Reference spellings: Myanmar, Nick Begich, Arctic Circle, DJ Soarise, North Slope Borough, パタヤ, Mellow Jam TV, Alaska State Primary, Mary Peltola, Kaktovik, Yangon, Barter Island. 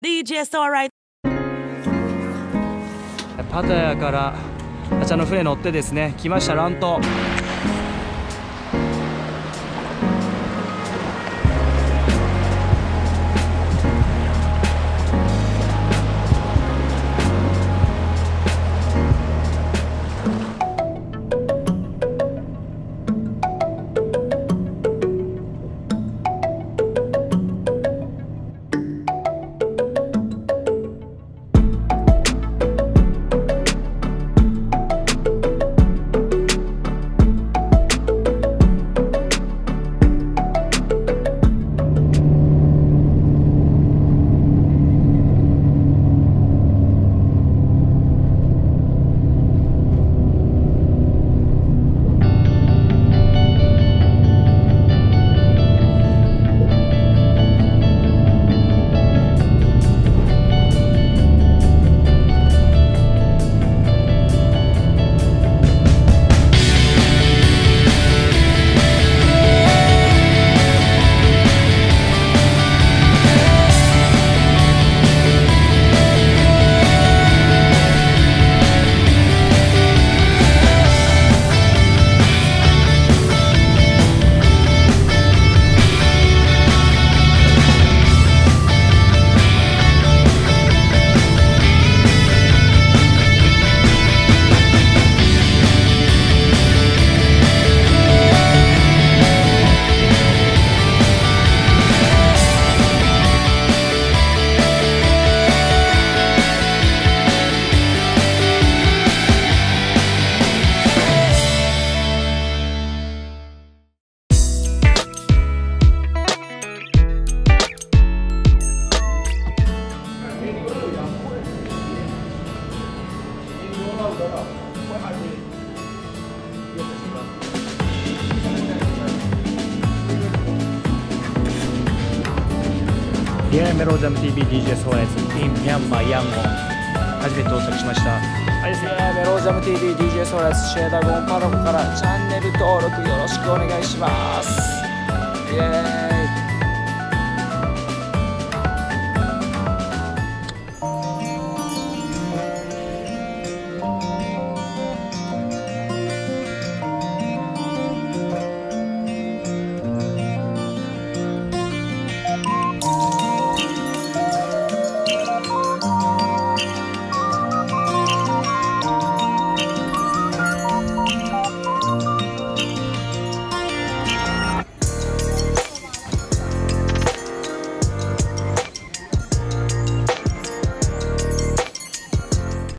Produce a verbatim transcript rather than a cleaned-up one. D J Soarise パタヤからあちらの船乗ってですね来ました乱島Yeah, Mellow Jam T V D J Soarise in Myanmar, Yangon 初めて到着しました Mellow Jam T V D J Soarise シェーダーゴンパロコからチャンネル登録よろしくお願いします